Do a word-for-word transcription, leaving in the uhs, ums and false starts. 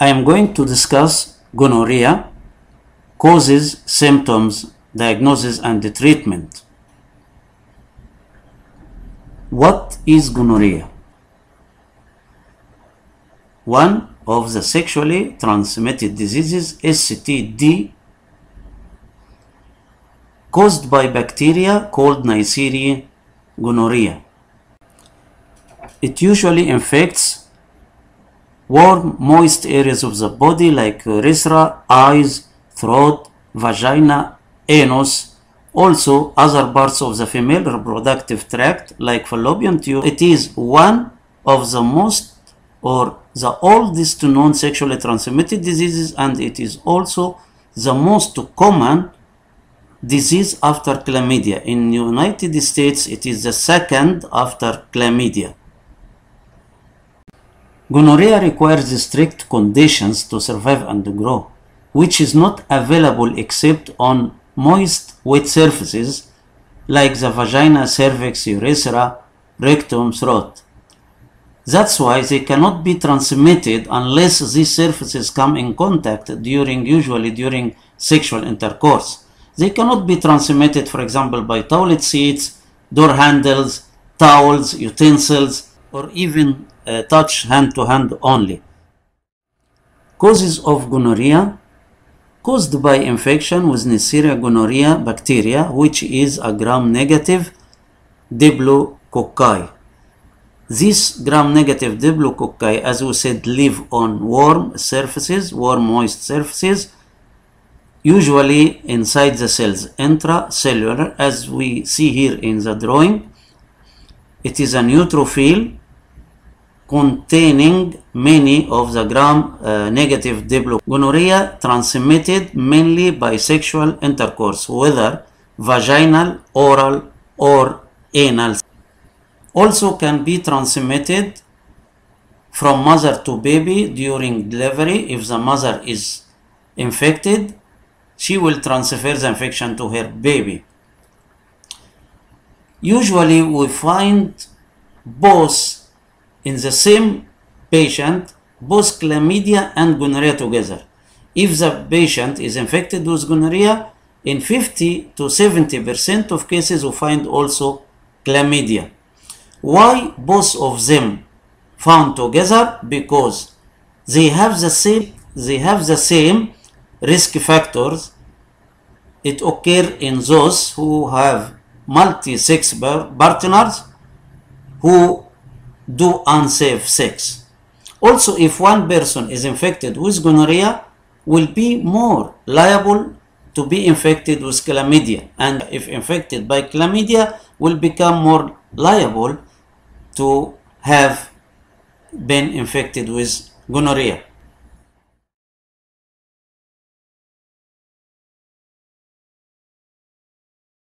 I am going to discuss gonorrhea, causes, symptoms, diagnosis, and the treatment. What is gonorrhea? One of the sexually transmitted diseases, S T D, caused by bacteria called Neisseria gonorrhoeae. It usually infects warm, moist areas of the body like urethra, eyes, throat, vagina, anus, also other parts of the female reproductive tract like fallopian tube. It is one of the most or the oldest known sexually transmitted diseases, and it is also the most common disease after chlamydia. In the United States, it is the second after chlamydia. Gonorrhea requires strict conditions to survive and grow, which is not available except on moist, wet surfaces like the vagina, cervix, urethra, rectum, throat. That's why they cannot be transmitted unless these surfaces come in contact during, usually during sexual intercourse. They cannot be transmitted, for example, by toilet seats, door handles, towels, utensils, or even uh, touch hand-to-hand only. Causes of gonorrhea caused by infection with Neisseria gonorrhoeae bacteria, which is a gram-negative diplococci. These gram-negative diplococci, as we said, live on warm surfaces, warm moist surfaces, usually inside the cells, intracellular, as we see here in the drawing. It is a neutrophil containing many of the gram-negative uh, diplococci. Gonorrhea transmitted mainly by sexual intercourse, whether vaginal, oral, or anal. Also can be transmitted from mother to baby during delivery. If the mother is infected, she will transfer the infection to her baby. Usually we find both in the same patient, both chlamydia and gonorrhea together. If the patient is infected with gonorrhea, in fifty to seventy percent of cases we find also chlamydia. Why both of them found together? Because they have the same they have the same risk factors. It occurs in those who have multi-sex partners who do unsafe sex. Also, if one person is infected with gonorrhea, will be more liable to be infected with chlamydia, and if infected by chlamydia, will become more liable to have been infected with gonorrhea.